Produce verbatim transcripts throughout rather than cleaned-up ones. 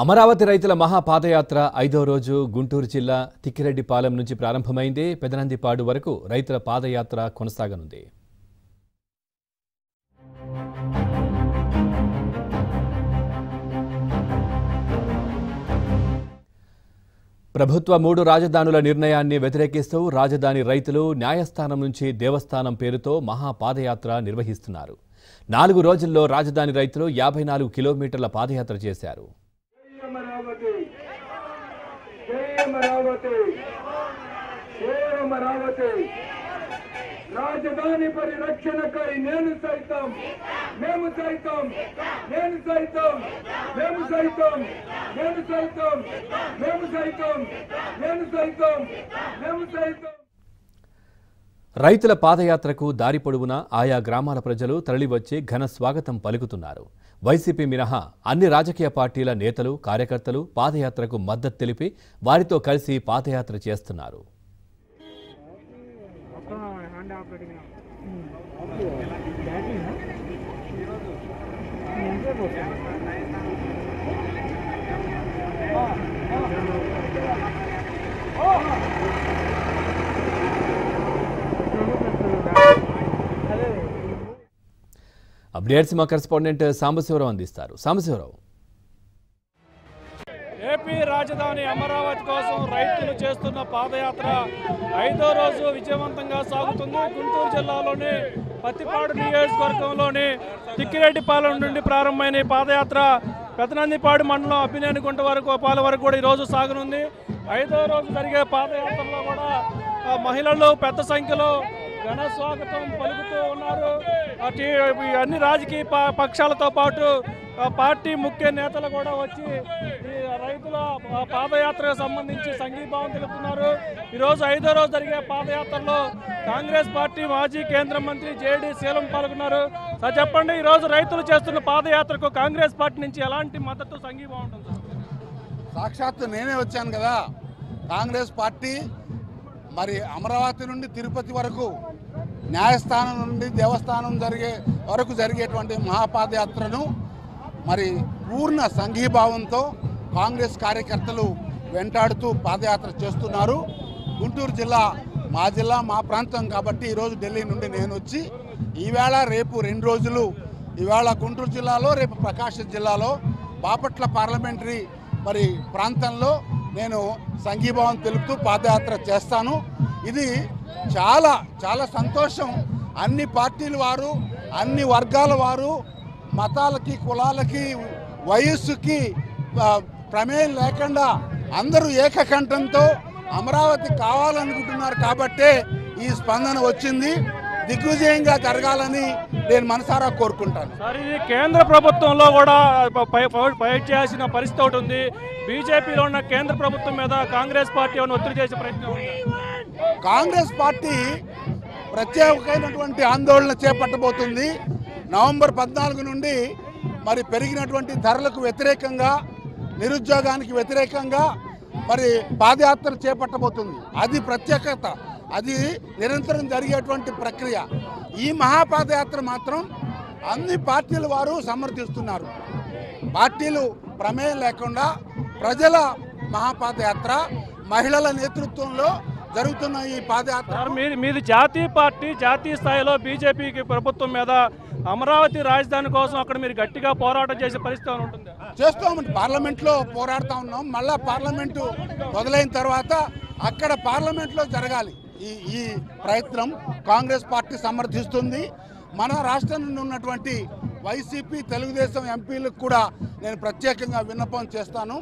అమరావతి రైతుల మహా పాదయాత్ర ఐదో రోజు గుంటూరు జిల్లా తిక్కిరెడ్డిపాలెం నుంచి ప్రారంభమైంది. పెదనందిపాడు వరకు రైతుల పాదయాత్ర కొనసాగనుంది. ప్రభుత్వ మూడు రాజధానుల నిర్ణయాన్ని వ్యతిరేకిస్తూ రాజధాని రైతులు న్యాయస్థానం నుంచి దేవస్థానం పేరుతో మహా పాదయాత్ర నిర్వహిస్తున్నారు. నాలుగు రోజుల్లో రాజధాని రైతులు యాభై నాలుగు కిలోమీటర్ల పాదయాత్ర చేశారు. రాజధాని పరిరక్షణకై నేను సైతం మేము సైతం నేను సైతం మేము సైతం నేను సైతం మేము సైతం నేను సైతం మేము సైతం రైతుల పాదయాత్రకు దారి పొడవునా ఆయా గ్రామాల ప్రజలు తరలివచ్చి ఘన స్వాగతం పలుకుతున్నారు. వైసీపీ మినహా అన్ని రాజకీయ పార్టీల నేతలు, కార్యకర్తలు పాదయాత్రకు మద్దతు తెలిపి వారితో కలిసి పాదయాత్ర చేస్తున్నారు. అప్డేట్స్ మా కరెస్పాండెంట్ సాంబశివరావు అందిస్తారు. సాంబశివరావు, ఏపీ రాజధాని అమరావతి కోసం రైతులు చేస్తున్న పాదయాత్ర ఐదో రోజు విజయవంతంగా సాగుతుంది. గుంటూరు జిల్లాలోని పత్తిపాడు నియోజకవర్గంలోని తిక్కిరెడ్డిపాలెం నుండి ప్రారంభమైన పాదయాత్ర పెదనందిపాడు మండలం అబ్బినేనిగుంట వరకు పాల వరకు కూడా ఈరోజు సాగనుంది. ఐదో రోజు జరిగే పాదయాత్రలో కూడా మహిళలు పెద్ద సంఖ్యలో ఘన స్వాగతం పలుకుతూ ఉన్నారు. అన్ని రాజకీయ పక్షాలతో పాటు పార్టీ ముఖ్య నేతలు కూడా వచ్చి రైతుల పాదయాత్రకు సంబంధించి సంఘీభావం తెలుపుతున్నారు. ఈరోజు ఐదో రోజు జరిగే పాదయాత్రలో కాంగ్రెస్ పార్టీ మాజీ కేంద్ర మంత్రి జేడీ శీలం పాల్గొన్నారు. సార్ చెప్పండి, ఈరోజు రైతులు చేస్తున్న పాదయాత్రకు కాంగ్రెస్ పార్టీ నుంచి ఎలాంటి మద్దతు సంఘీభావం ఉంటుంది? సాక్షాత్తు నేనే వచ్చాను కదా. కాంగ్రెస్ పార్టీ మరి అమరావతి నుండి తిరుపతి వరకు, న్యాయస్థానం నుండి దేవస్థానం జరిగే వరకు జరిగేటువంటి మహాపాదయాత్రను మరి పూర్ణ సంఘీభావంతో కాంగ్రెస్ కార్యకర్తలు వెంటాడుతూ పాదయాత్ర చేస్తున్నారు. గుంటూరు జిల్లా మా జిల్లా మా ప్రాంతం కాబట్టి ఈరోజు ఢిల్లీ నుండి నేను వచ్చి ఈవేళ రేపు రెండు రోజులు ఇవాళ గుంటూరు జిల్లాలో, రేపు ప్రకాశం జిల్లాలో బాపట్ల పార్లమెంటరీ మరి ప్రాంతంలో నేను సంఘీభావం తెలుపుతూ పాదయాత్ర చేస్తాను. ఇది చాలా చాలా సంతోషం. అన్ని పార్టీల వారు, అన్ని వర్గాల వారు, మతాలకి, కులాలకి, వయస్సుకి ప్రమేయం లేకుండా అందరూ ఏకకంఠంతో అమరావతి కావాలనుకుంటున్నారు కాబట్టే ఈ స్పందన వచ్చింది. దిగ్విజయంగా జరగాలని నేను మనసారా కోరుకుంటాను. సరే, కేంద్ర ప్రభుత్వంలో కూడా ఫైట్ చేయాల్సిన పరిస్థితి ఒకటి ఉంది. బీజేపీలో ఉన్న కేంద్ర ప్రభుత్వం మీద కాంగ్రెస్ పార్టీ ఒత్తిడి చేసే ప్రయత్నం, కాంగ్రెస్ పార్టీ ప్రత్యేకమైనటువంటి ఆందోళన చేపట్టబోతుంది. నవంబర్ పద్నాలుగు నుండి మరి పెరిగినటువంటి ధరలకు వ్యతిరేకంగా, నిరుద్యోగానికి వ్యతిరేకంగా మరి పాదయాత్ర చేపట్టబోతుంది. అది ప్రత్యేకత, అది నిరంతరం జరిగేటువంటి ప్రక్రియ. ఈ మహాపాదయాత్ర మాత్రం అన్ని పార్టీల వారు సమర్థిస్తున్నారు. పార్టీలు ప్రమేయం లేకుండా ప్రజల మహాపాదయాత్ర, మహిళల నేతృత్వంలో జరుగుతున్న ఈ పాదయాత్ర. మీది జాతీయ పార్టీ, జాతీయ స్థాయిలో బీజేపీకి ప్రభుత్వం మీద అమరావతి రాజధాని కోసం అక్కడ మీరు గట్టిగా పోరాటం చేసే పరిస్థితి ఉంటుంది? చేస్తామండి, పార్లమెంట్లో పోరాడుతూ ఉన్నాం. మళ్ళీ పార్లమెంటు మొదలైన తర్వాత అక్కడ పార్లమెంట్లో జరగాలి ఈ ఈ ప్రయత్నం. కాంగ్రెస్ పార్టీ సమర్థిస్తుంది. మన రాష్ట్రం నుండి ఉన్నటువంటి వైసీపీ, తెలుగుదేశం ఎంపీలకు కూడా నేను ప్రత్యేకంగా విన్నపం చేస్తాను.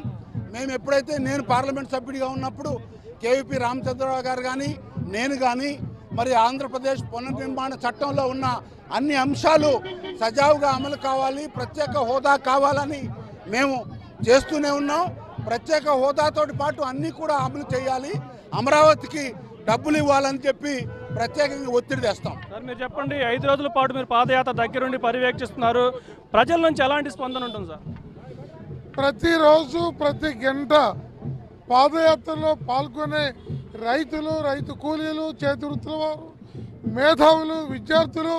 మేము ఎప్పుడైతే నేను పార్లమెంట్ సభ్యుడిగా ఉన్నప్పుడు కేవీపీ రామచంద్రరావు గారు కానీ, నేను కానీ మరి ఆంధ్రప్రదేశ్ పునర్నిర్మాణ చట్టంలో ఉన్న అన్ని అంశాలు సజావుగా అమలు కావాలి, ప్రత్యేక హోదా కావాలని మేము చేస్తూనే ఉన్నాం. ప్రత్యేక హోదాతో పాటు అన్నీ కూడా అమలు చేయాలి, అమరావతికి డబ్బులు ఇవ్వాలని చెప్పి ప్రత్యేకంగా ఒత్తిడి తెస్తాం. సార్ మీరు చెప్పండి, ఐదు రోజుల పాటు మీరు పాదయాత్ర దగ్గరుండి పర్యవేక్షిస్తున్నారు. ప్రజల నుంచి ఎలాంటి స్పందన ఉంటుంది సార్? ప్రతిరోజు ప్రతి గంట పాదయాత్రలో పాల్గొనే రైతులు, రైతు కూలీలు, చేతి వృత్తుల వారు, మేధావులు, విద్యార్థులు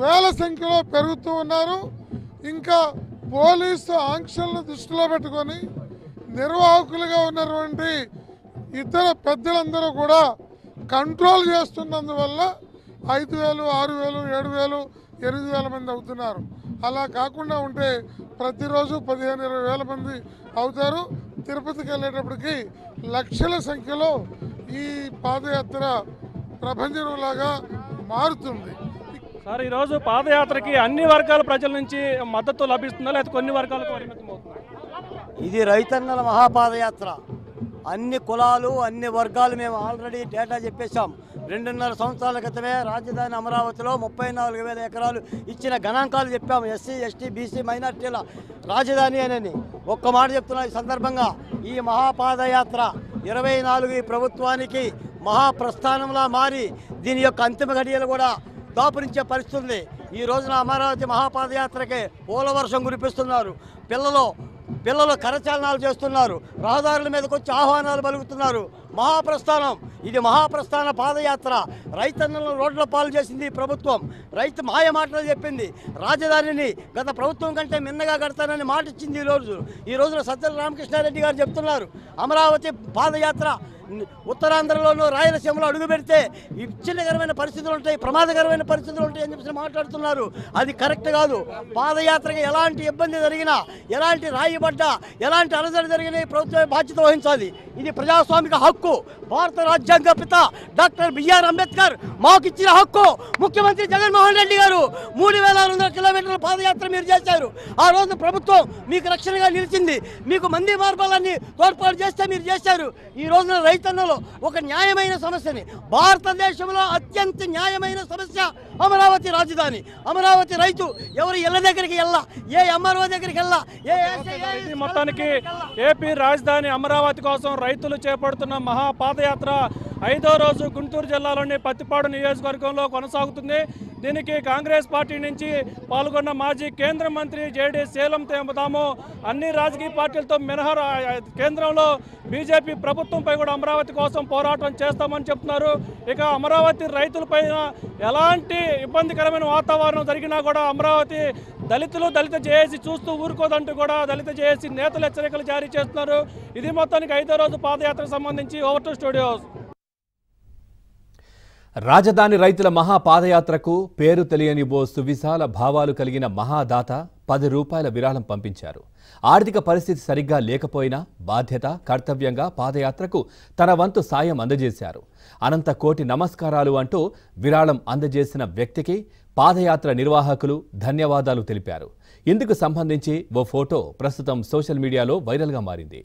వేల సంఖ్యలో పెరుగుతూ ఉన్నారు. ఇంకా పోలీసు ఆంక్షలను దృష్టిలో పెట్టుకొని నిర్వాహకులుగా ఉన్నటువంటి ఇతర పెద్దలందరూ కూడా కంట్రోల్ చేస్తున్నందువల్ల ఐదు వేలు ఆరు వేలు ఏడు వేలు ఎనిమిది వేల మంది అవుతున్నారు. అలా కాకుండా ఉంటే ప్రతిరోజు పదిహేను ఇరవై వేల మంది అవుతారు. తిరుపతికి వెళ్ళేటప్పటికి లక్షల సంఖ్యలో ఈ పాదయాత్ర ప్రపంచంలాగా మారుతుంది. సార్, ఈరోజు పాదయాత్రకి అన్ని వర్గాల ప్రజల నుంచి మద్దతు లభిస్తుందా లేదా కొన్ని వర్గాలకు పరిమితం అవుతుందా? ఇది రైతన్నల మహాపాదయాత్ర. అన్ని కులాలు అన్ని వర్గాలు మేము ఆల్రెడీ డేటా చెప్పేశాం. రెండున్నర సంవత్సరాల క్రితమే రాజధాని అమరావతిలో ముప్పై నాలుగు వేల ఎకరాలు ఇచ్చిన గణాంకాలు చెప్పాము. ఎస్సీ ఎస్టీ బీసీ మైనార్టీల రాజధాని అని ఒక్క మాట చెప్తున్నా. ఈ సందర్భంగా ఈ మహాపాదయాత్ర ఇరవై నాలుగు ఈ ప్రభుత్వానికి మహాప్రస్థానంలా మారి దీని యొక్క అంతిమ గడియలు కూడా దాపురించే పరిస్థితుంది. ఈ రోజున అమరావతి మహాపాదయాత్రకే పూల వర్షం కురిపిస్తున్నారు. పిల్లలు పిల్లలు కరచాలనాలు చేస్తున్నారు. రహదారుల మీదకి వచ్చి ఆహ్వానాలు పలుకుతున్నారు. మహాప్రస్థానం, ఇది మహాప్రస్థాన పాదయాత్ర. రైతన్నలను రోడ్ల పాలు చేసింది ప్రభుత్వం. రైతు మాయ మాటలు చెప్పింది. రాజధానిని గత ప్రభుత్వం కంటే మిన్నగా కడతానని మాట ఇచ్చింది. ఈరోజు ఈ రోజున సజ్జల రామకృష్ణారెడ్డి గారు చెప్తున్నారు, అమరావతి పాదయాత్ర ఉత్తరాంధ్రలోనూ రాయలసీమలో అడుగు పెడితే విచ్ఛిన్నకరమైన పరిస్థితులు ఉంటాయి, ప్రమాదకరమైన పరిస్థితులు ఉంటాయి అని చెప్పి మాట్లాడుతున్నారు. అది కరెక్ట్ కాదు. పాదయాత్రకి ఎలాంటి ఇబ్బంది జరిగినా, ఎలాంటి రాయి పడ్డా, ఎలాంటి అలజడి జరిగినా ప్రభుత్వమే బాధ్యత వహించాలి. ఇది ప్రజాస్వామిక హక్కు. భారత రాజ్యాంగ పిత డాక్టర్ బిఆర్ అంబేద్కర్ మాకు ఇచ్చిన హక్కు. ముఖ్యమంత్రి జగన్మోహన్ రెడ్డి గారు మూడు వేల ఆరు వందల కిలోమీటర్ల పాదయాత్ర మీరు చేశారు. ఆ రోజు ప్రభుత్వం మీకు రక్షణగా నిలిచింది. మీకు మంది మార్గాలన్నీ తోడ్పాటు చేస్తే మీరు చేశారు. ఈ రోజున రైతన్నలో ఒక న్యాయమైన సమస్యని, భారతదేశంలో అత్యంత న్యాయమైన సమస్య అమరావతి రాజధాని. అమరావతి రైతు ఎవరు ఇళ్ళ దగ్గరికి వెళ్ళా, ఏ ఎంఆర్ఓ దగ్గరికి వెళ్ళా, ఏ మొత్తానికి ఏపీ రాజధాని అమరావతి కోసం రైతులు చేపడుతున్న మహాపాదయాత్ర ఐదో రోజు గుంటూరు జిల్లాలోని పత్తిపాడు నియోజకవర్గంలో కొనసాగుతుంది. దీనికి కాంగ్రెస్ పార్టీ నుంచి పాల్గొన్న మాజీ కేంద్ర మంత్రి జేడీ సేలం తేమదాము అన్ని రాజకీయ పార్టీలతో మినహా కేంద్రంలో బీజేపీ ప్రభుత్వంపై కూడా అమరావతి కోసం పోరాటం చేస్తామని చెప్తున్నారు. ఇక అమరావతి రైతులపైన ఎలాంటి ఇబ్బందికరమైన వాతావరణం జరిగినా కూడా అమరావతి దళితులు దళిత జేఏసీ చూస్తూ ఊరుకోదంటూ కూడా దళిత జేఏసీ నేతలు హెచ్చరికలు జారీ చేస్తున్నారు. ఇది మొత్తానికి ఐదో రోజు పాదయాత్రకు సంబంధించి ఓవర్ టు స్టూడియోస్. రాజధాని రైతుల మహా పాదయాత్రకు పేరు తెలియని ఓ సువిశాల భావాలు కలిగిన మహాదాత పది రూపాయల విరాళం పంపించారు. ఆర్థిక పరిస్థితి సరిగ్గా లేకపోయినా బాధ్యత కర్తవ్యంగా పాదయాత్రకు తన వంతు సాయం అందజేశారు. అనంత కోటి నమస్కారాలు అంటూ విరాళం అందజేసిన వ్యక్తికి పాదయాత్ర నిర్వాహకులు ధన్యవాదాలు తెలిపారు. ఇందుకు సంబంధించి ఓ ఫోటో ప్రస్తుతం సోషల్ మీడియాలో వైరల్గా మారింది.